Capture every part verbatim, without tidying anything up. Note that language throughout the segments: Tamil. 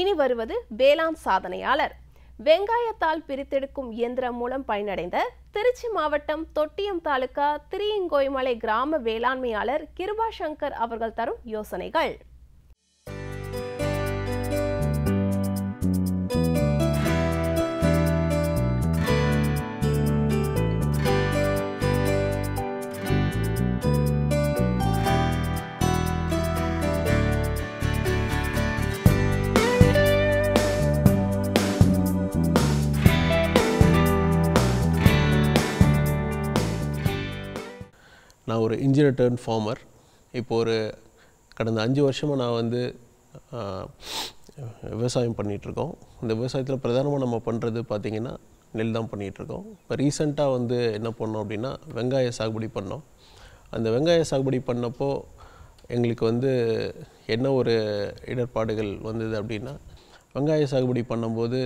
இனி வருவது வேளாண் சாதனையாளர். வெங்காயத்தால் பிரித்தெடுக்கும் இயந்திரம் மூலம் பயனடைந்த திருச்சி மாவட்டம் தொட்டியம் தாலுகா திருஈங்கோய்மலை கிராம வேளாண்மையாளர் கிருபா சங்கர் அவர்கள் தரும் யோசனைகள். நான் ஒரு இன்ஜினியர் டர்ன் ஃபார்மர். இப்போ ஒரு கடந்த அஞ்சு வருஷமாக நான் வந்து விவசாயம் பண்ணிகிட்ருக்கோம். இந்த விவசாயத்தில் பிரதானமாக நம்ம பண்ணுறது பார்த்திங்கன்னா நெல் தான் பண்ணிகிட்ருக்கோம். இப்போ ரீசெண்டாக வந்து என்ன பண்ணோம் அப்படின்னா வெங்காய சாகுபடி பண்ணோம். அந்த வெங்காய சாகுபடி பண்ணப்போ எங்களுக்கு வந்து என்ன ஒரு இடர்பாடுகள் வந்தது அப்படின்னா, வெங்காய சாகுபடி பண்ணும்போது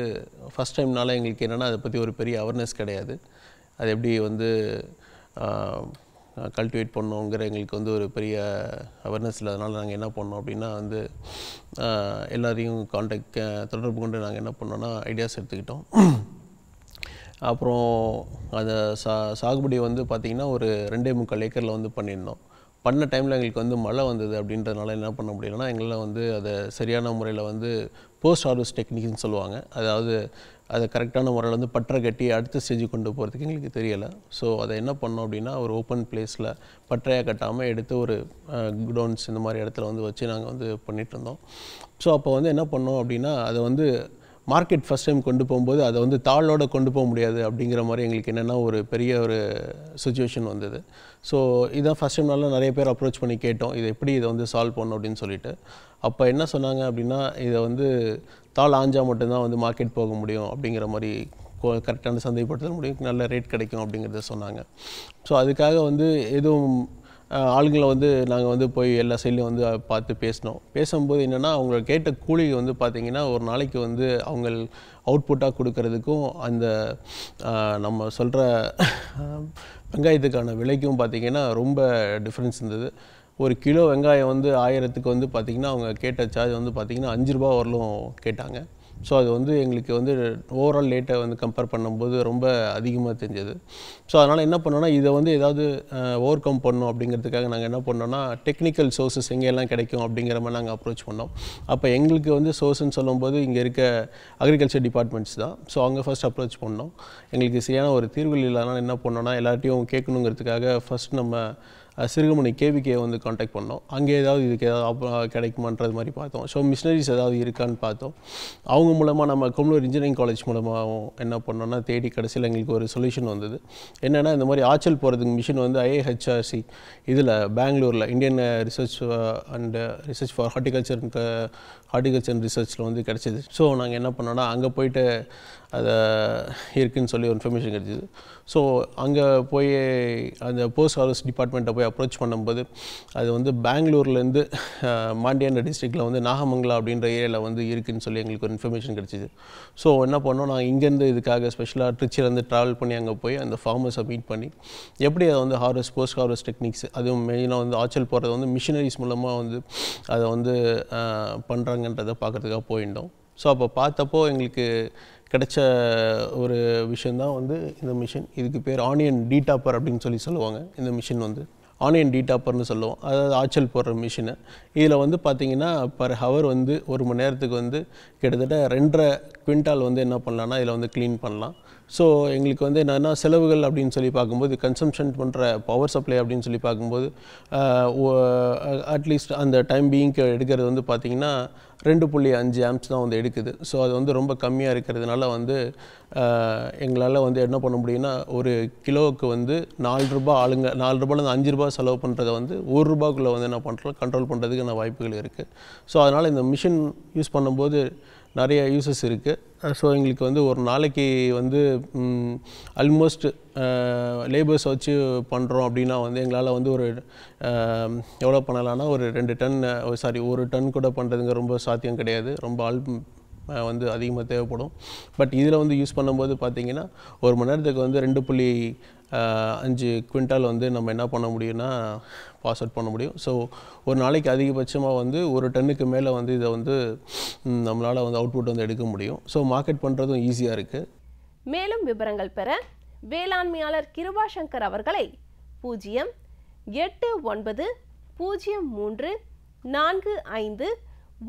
ஃபஸ்ட் டைம்னால எங்களுக்கு என்னென்னா அதை பற்றி ஒரு பெரிய அவேர்னஸ் கிடையாது. அது எப்படி வந்து கல்டிவேட் பண்ணோங்கிற எங்களுக்கு வந்து ஒரு பெரிய அவேர்னஸ் இல்லாதனால நாங்கள் என்ன பண்ணோம் அப்படின்னா வந்து எல்லோரையும் கான்டாக்ட் தொடர்பு கொண்டு நாங்கள் என்ன பண்ணோன்னா ஐடியாஸ் எடுத்துக்கிட்டோம். அப்புறம் அந்த சா சாகுபடி வந்து பார்த்திங்கன்னா ஒரு ரெண்டே முக்கால் ஏக்கரில் வந்து பண்ணியிருந்தோம். பண்ண டைமில் எங்களுக்கு வந்து மழை வந்தது. அப்படின்றதுனால என்ன பண்ண முடியலன்னா எங்களால் வந்து அதை சரியான முறையில் வந்து போஸ்ட் ஹார்வெஸ்ட் டெக்னிக்னு சொல்லுவாங்க, அதாவது அதை கரெக்டான முறையில் வந்து பற்றை கட்டி அடுத்த ஸ்டேஜ் கொண்டு போகிறதுக்கு எங்களுக்கு தெரியலை. ஸோ அதை என்ன பண்ணோம் அப்படின்னா ஒரு ஓப்பன் பிளேஸில் பற்றையாக கட்டாமல் எடுத்து ஒரு குடோன்ஸ் இந்த மாதிரி இடத்துல வந்து வச்சு நாங்கள் வந்து பண்ணிகிட்ருந்தோம். ஸோ அப்போ வந்து என்ன பண்ணோம் அப்படின்னா அதை வந்து மார்க்கெட் ஃபஸ்ட் டைம் கொண்டு போகும்போது அதை வந்து தாளோடு கொண்டு போக முடியாது. அப்படிங்கிற மாதிரி எங்களுக்கு என்னென்னா ஒரு பெரிய ஒரு சுச்சுவேஷன் வந்தது. ஸோ இதான் ஃபஸ்ட் டைம்னால நிறைய பேர் அப்ரோச் பண்ணி கேட்டோம், இதை எப்படி இதை வந்து சால்வ் பண்ணணும் அப்படின்னு சொல்லிட்டு. அப்போ என்ன சொன்னாங்க அப்படின்னா, இதை வந்து தாள் ஆஞ்சால் மட்டும்தான் வந்து மார்க்கெட் போக முடியும், அப்படிங்கிற மாதிரி கரெக்டான சந்தைப்படுத்த முடியும், நல்ல ரேட் கிடைக்கும் அப்படிங்கிறத சொன்னாங்க. ஸோ அதுக்காக வந்து எதுவும் ஆளுங்களை வந்து நாங்கள் வந்து போய் எல்லா சைட்லையும் வந்து பார்த்து பேசினோம். பேசும்போது என்னென்னா அவங்க கேட்ட கூலி வந்து பார்த்திங்கன்னா ஒரு நாளைக்கு வந்து அவங்க அவுட்புட்டாக கொடுக்கறதுக்கும் அந்த நம்ம சொல்கிற வெங்காயத்துக்கான விலைக்கும் பார்த்திங்கன்னா ரொம்ப டிஃப்ரென்ஸ் இருந்தது. ஒரு கிலோ வெங்காயம் வந்து ஆயிரத்துக்கு வந்து பார்த்திங்கன்னா அவங்க கேட்ட சார்ஜ் வந்து பார்த்திங்கன்னா அஞ்சு ரூபா வரலும் கேட்டாங்க. ஸோ அது வந்து எங்களுக்கு வந்து ஓவரால் ரேட்டை வந்து கம்பேர் பண்ணும்போது ரொம்ப அதிகமாக தெரிஞ்சது. ஸோ அதனால் என்ன பண்ணோன்னா இதை வந்து ஏதாவது ஓவர் கம் பண்ணணும். அப்படிங்கிறதுக்காக நாங்கள் என்ன பண்ணோன்னா டெக்னிக்கல் சோர்ஸஸ் எங்கெல்லாம் கிடைக்கும் அப்படிங்கிற மாதிரி நாங்கள் அப்ரோச் பண்ணோம். அப்போ எங்களுக்கு வந்து சோர்ஸ்ன்னு சொல்லும்போது இங்கே இருக்க அக்ரிகல்ச்சர் டிபார்ட்மெண்ட்ஸ் தான். ஸோ அவங்க ஃபஸ்ட் அப்ரோச் பண்ணோம். எங்களுக்கு சரியான ஒரு தீர்வு இல்லைனாலும் என்ன பண்ணோன்னா எல்லார்ட்டையும் கேட்கணுங்கிறதுக்காக ஃபஸ்ட் நம்ம சிறுகமணி கேவிகே வந்து காண்டாக்ட் பண்ணோம். அங்கே ஏதாவது இதுக்கு ஏதாவது கிடைக்குமான்றது மாதிரி பார்த்தோம். ஸோ மிஷினரிஸ் ஏதாவது இருக்கான்னு பார்த்தோம். அவங்க மூலமாக நம்ம கொம்ளூர் இன்ஜினியரிங் காலேஜ் மூலமாகவும் என்ன பண்ணோன்னா தேடி கடைசியில் எங்களுக்கு ஒரு சொல்யூஷன் வந்தது. என்னென்னா இந்த மாதிரி ஆச்சல் போகிறதுக்கு மிஷின் வந்து ஐ ஹெச் ஆர் சி இதில் பெங்களூரில் Indian research and research for horticulture horticulture and ரிசர்ச்சில் வந்து கிடச்சிது. ஸோ நாங்கள் என்ன பண்ணோன்னா அங்கே போய்ட்டு அதை இருக்குதுன்னு சொல்லி ஒரு இன்ஃபர்மேஷன் கிடைச்சிது. ஸோ அங்கே போய் அந்த போஸ்ட் ஹார்வெஸ்ட் டிபார்ட்மெண்ட்டை போய் அப்ரோச் பண்ணும்போது அது வந்து பெங்களூர்லேருந்து மாண்டியாண்ட டிஸ்ட்ரிக்டில் வந்து நாகமங்கலா அப்படின்ற ஏரியாவில் வந்து இருக்குதுன்னு சொல்லி எங்களுக்கு ஒரு இன்ஃபர்மேஷன் கிடச்சிது. ஸோ என்ன பண்ணோம், நாங்கள் இங்கேருந்து இதுக்காக ஸ்பெஷலாக திருச்சியிலேருந்து ட்ராவல் பண்ணி அங்கே போய் அந்த ஃபார்மர்ஸை மீட் பண்ணி எப்படி அதை வந்து ஹார்வெஸ்ட் போஸ்ட் ஹார்வெஸ்ட் டெக்னிக்ஸ், அதுவும் மெயினாக வந்து ஆச்சல் போடுறது வந்து மிஷினரிஸ் மூலமாக வந்து அதை வந்து பண்ணுறாங்கன்றதை பார்க்குறதுக்காக போயிருந்தோம். ஸோ அப்போ பார்த்தப்போ எங்களுக்கு கிடைச்ச ஒரு விஷயந்தான் வந்து இந்த மிஷின். இதுக்கு பேர் ஆனியன் டீடாப்பர் அப்படின்னு சொல்லி சொல்லுவாங்க. இந்த மிஷின் வந்து ஆனியன் டீடாப்பர்னு சொல்லுவோம், அதாவது ஆச்சல் போடுற மிஷினு. இதில் வந்து பார்த்திங்கன்னா பர் ஹவர் வந்து ஒரு மணி நேரத்துக்கு வந்து கிட்டத்தட்ட ரெண்டரை குவிண்டால் வந்து என்ன பண்ணலான்னா இதில் வந்து க்ளீன் பண்ணலாம். ஸோ எங்களுக்கு வந்து என்னென்னா செலவுகள் அப்படின்னு சொல்லி பார்க்கும்போது, கன்சம்ஷன் பண்ணுற பவர் சப்ளை அப்படின்னு சொல்லி பார்க்கும்போது அட்லீஸ்ட் அந்த டைம் பீயிங்க்கு எடுக்கிறது வந்து பார்த்திங்கன்னா ரெண்டு புள்ளி அஞ்சு ஆம்ஸ் தான் வந்து எடுக்குது. ஸோ அது வந்து ரொம்ப கம்மியாக இருக்கிறதுனால வந்து எங்களால் வந்து என்ன பண்ண முடியும்னா ஒரு கிலோவுக்கு வந்து நாலு ரூபா ஆளுங்க நாலு ரூபாயிலேருந்து அஞ்சு ரூபா செலவு பண்ணுறதை வந்து ஒரு ரூபாக்குள்ளே வந்து என்ன பண்ணுறோம் கண்ட்ரோல் பண்ணுறதுக்கான வாய்ப்புகள் இருக்குது. ஸோ அதனால் இந்த மிஷின் யூஸ் பண்ணும்போது நிறைய யூசஸ் இருக்குது. ஸோ எங்களுக்கு வந்து ஒரு நாளைக்கு வந்து ஆல்மோஸ்ட் லேபர்ஸ் வச்சு பண்ணுறோம் அப்படின்னா வந்து எங்களால் வந்து ஒரு எவ்வளோ பண்ணலான்னா ஒரு ரெண்டு டன் சாரி ஒரு டன் கூட பண்ணுறதுங்க ரொம்ப சாத்தியம் கிடையாது. ரொம்ப ஆல் வந்து அதிகமாக தேவைப்படும் பட் இதில வந்து யூஸ் பண்ணும்போது பாத்தீங்கன்னா ஒரு மணி நேரத்துக்கு வந்து two point five குவிண்டால் வந்து நம்ம என்ன பண்ண முடியும்னா பாஸ் அவுட் பண்ண முடியும் சோ ஒரு நாளைக்கு அதிகபட்சமா வந்து ஒரு டன்னுக்கு மேல வந்து இத வந்து நம்மளால வந்து அவுட்புட் வந்து எடுக்க முடியும் சோ மார்க்கெட் பண்றதும் ஈஸியா இருக்கு மேலும் விவரங்கள் பெற வேளாண்மையாளர் கிருபா சங்கர் அவர்களை zero eight nine zero three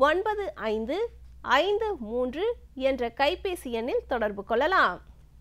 four five nine five ஐந்து மூன்று என்ற கைபேசி எண்ணில் தொடர்பு கொள்ளலாம்